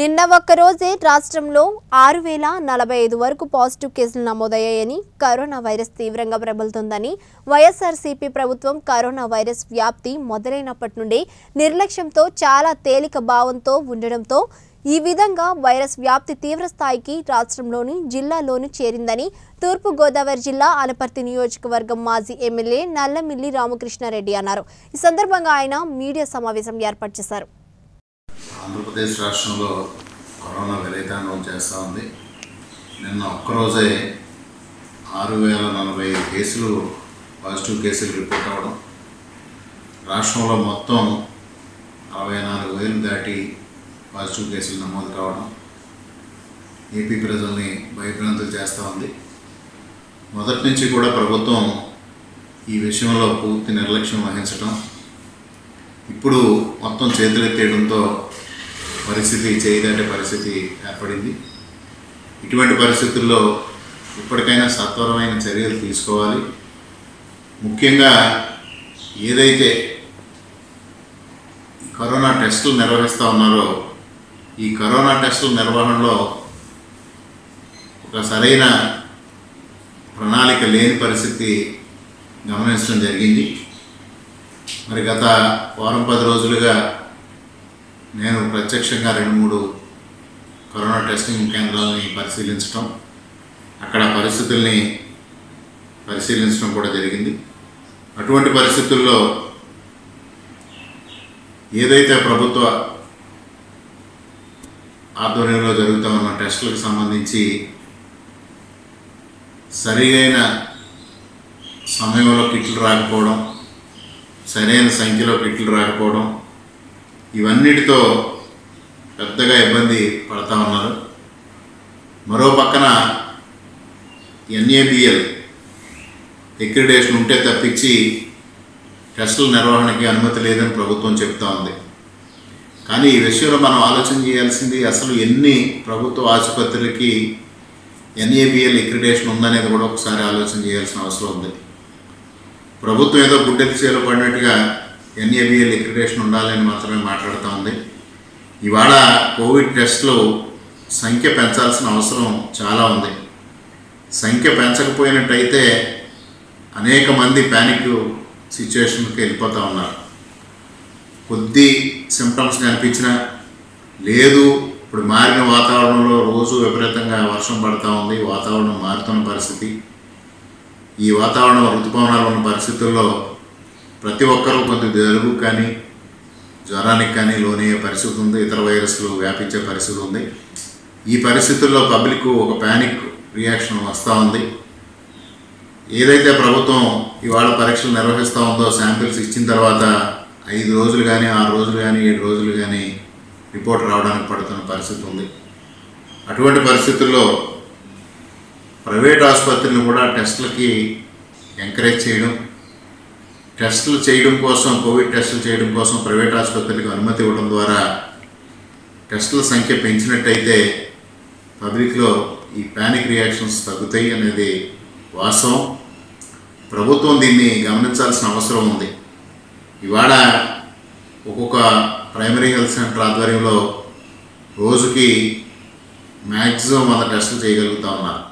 నిన్న ఒక్క రోజే రాష్ట్రంలో 6045 వరకు పాజిటివ్ కేసులు నమోదయ్యాయని కరోనా వైరస్ తీవ్రంగా ప్రబలుతుందని వైఎస్ఆర్సీపీ ప్రభుత్వం కరోనా వైరస్ వ్యాప్తి మొదలైనప్పటి నుండి నిర్లక్ష్యంతో చాలా తేలిక భావంతో ఉండడంతో ఈ విధంగా వైరస్ వ్యాప్తి తీవ్ర స్థాయికి రాష్ట్రంలోని జిల్లాలోని చేరిందని తూర్పు గోదావరి జిల్లా ఆలపర్తి నియోజకవర్గం మాజీ ఎమ్మెల్యే నల్లమిల్లి రామకృష్ణారెడ్డి అన్నారు। ఈ సందర్భంగా ఆయన మీడియా సమావేశం ఏర్పాటు చేశారు। ఆంధ్రప్రదేశ్ రాష్ట్రంలో కరోనా విలయతాండం చేస్తూ ఉంది। నిన్న ఒక్కరోజే 6045 కేసులు పాజిటివ్ కేసులు రిపోర్ట్ అవ్వడం, రాష్ట్రంలో మొత్తం 64000 దాటి పాజిటివ్ కేసులు నమోదు కావడం ఏపీ ప్రజల్ని భయభ్రాంతులు చేస్తూ ఉంది। మొదటి నుంచి కూడా ప్రభుత్వం ఈ విషయంలో పూర్తి నిర్లక్ష్యం వహించడం, ఇప్పుడు మొత్తం చేతులెత్తేయడంతో పరిస్థితి చేయదంటే పరిస్థితి ఏర్పడింది। ఇటువంటి పరిస్థితుల్లో ఇప్పటికైనా సత్వరమైన చర్యలు తీసుకోవాలి। ముఖ్యంగా ఏదైతే కరోనా టెస్టులు నిర్వహిస్తూ ఉన్నారో ఈ కరోనా టెస్టుల నిర్వహణలో ఒక సరైన ప్రణాళిక లేని పరిస్థితి గమనించడం జరిగింది। మరి గత వారం 10 రోజులుగా నేను ప్రత్యక్షంగా 2-3 కరోనా టెస్టింగ్ కేంద్రాలని పరిశీలించడం, అక్కడ పరిస్థితుల్ని పరిశీలించడం కూడా జరిగింది। అటువంటి పరిస్థితుల్లో ఏదైతే ప్రభుత్వ ఆధ్వర్యంలో జరుగుతూ ఉన్న టెస్టులకు సంబంధించి సరైన సమయంలో కిట్లు రాకపోవడం, సరైన సంఖ్యలో కిట్లు రాకపోవడం, ఇవన్నిటితో పెద్దగా ఇబ్బంది పడతా ఉన్నారు। మరో పక్కన NABL అక్రిడేషన్ ఉంటే తప్పించి టెస్టుల నిర్వహణకి అనుమతి లేదని ప్రభుత్వం చెప్తా ఉంది। కానీ ఈ విషయంలో మనం ఆలోచన చేయాల్సింది అసలు ఎన్ని ప్రభుత్వ ఆసుపత్రులకి NABL అక్రిడేషన్ ఉందనేది కూడా ఒకసారి ఆలోచన చేయాల్సిన అవసరం ఉంది। ప్రభుత్వం ఏదో గుడ్డెత్తి చేలో పడినట్టుగా NABL అక్రిడేషన్ ఉండాలని మాత్రమే మాట్లాడుతూ ఉంది। ఇవాళ కోవిడ్ టెస్టులు సంఖ్య పెంచాల్సిన అవసరం చాలా ఉంది। సంఖ్య పెంచకపోయినట్టయితే అనేక మంది ప్యానిక్ సిచ్యువేషన్కి వెళ్ళిపోతూ ఉన్నారు। కొద్ది సింప్టమ్స్ కనిపించినా లేదు, ఇప్పుడు మారిన వాతావరణంలో రోజు విపరీతంగా వర్షం పడుతూ ఉంది, వాతావరణం మారుతున్న పరిస్థితి, ఈ వాతావరణం ఋతుపవనాలు ఉన్న పరిస్థితుల్లో ప్రతి ఒక్కరూ కొంత జలుబు కానీ జ్వరానికి కానీ లోనయ్యే పరిస్థితి ఉంది, ఇతర వైరస్లు వ్యాపించే పరిస్థితి ఉంది। ఈ పరిస్థితుల్లో పబ్లిక్ ఒక ప్యానిక్ రియాక్షన్ వస్తూ ఉంది। ఏదైతే ప్రభుత్వం ఇవాళ పరీక్షలు నిర్వహిస్తూ ఉందో శాంపిల్స్ ఇచ్చిన తర్వాత 5 రోజులు కానీ 6 రోజులు కానీ 7 రోజులు కానీ రిపోర్ట్ రావడానికి పడుతున్న పరిస్థితి ఉంది। అటువంటి పరిస్థితుల్లో ప్రైవేట్ ఆసుపత్రులను కూడా టెస్టులకి ఎంకరేజ్ చేయడం, టెస్టులు చేయడం కోసం కోవిడ్ టెస్టులు చేయడం కోసం ప్రైవేట్ ఆసుపత్రులకు అనుమతి ఇవ్వడం ద్వారా టెస్టుల సంఖ్య పెంచినట్టయితే పబ్లిక్లో ఈ ప్యానిక్ రియాక్షన్స్ తగ్గుతాయి అనేది వాస్తవం। ప్రభుత్వం దీన్ని గమనించాల్సిన అవసరం ఉంది। ఇవాళ ఒక్కొక్క ప్రైమరీ హెల్త్ సెంటర్ ఆధ్వర్యంలో రోజుకి మ్యాక్సిమం 100 టెస్టులు చేయగలుగుతా ఉన్నారు।